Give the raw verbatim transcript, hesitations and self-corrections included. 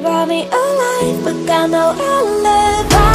brought me alive, but I know I'll live.